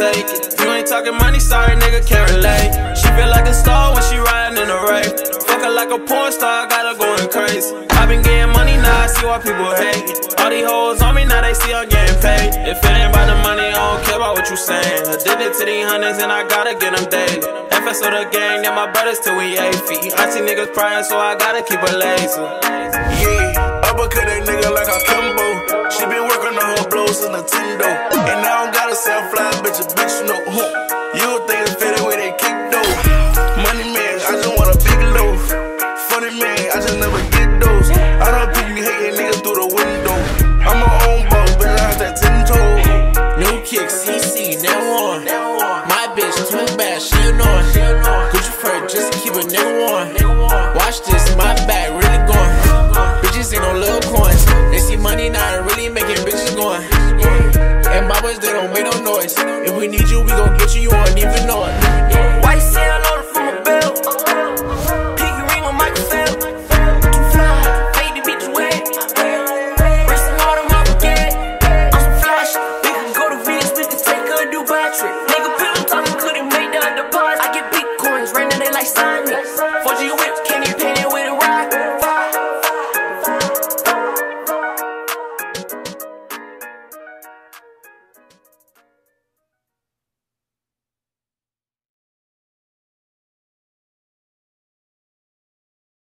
take it. You ain't talking money, sorry nigga, can't relate. She feel like a star when she riding in a rave. Fuck her like a porn star, got her going crazy. I been getting money, now I see why people hate it. All these hoes on me, now they see I'm getting paid. If it ain't about the money, I don't care about what you saying. I did it to these hundreds and I gotta get them daily. FSO the gang, yeah, my brothers till we 8 feet. I see niggas pryin', so I gotta keep a laser. Yeah, uppercut that nigga like a Kimbo. She been working on her blows in Nintendo. And I don't gotta say I'm flying, bitch, a bitch, you know. You don't think it's fitting with that kick, though. Money man, I just want a big loaf. Funny man, I just never get those. I don't think you hating niggas through the window. I'm my own boss, bitch, I have that 10 toe. New kicks, CC, now on. My bitch, too bad, she know it. Just to keep a nigga warm. Watch this, my back really going. Bitches ain't no little coins. They see money now, really making bitches going. And my boys, they don't make no noise. If we need you, we gon' get you. You won't even know it. Why you say I know it from a bell? Pinky ring on Michael Phelps. Too fly, fade the bitch wet. Racing all them I forget. I'm so flash. We can go to Venus, we can take a Dubai trip. Nigga, pillow talking, couldn't make that deposit. I get bitcoins, right now they like sign me. 4G whip.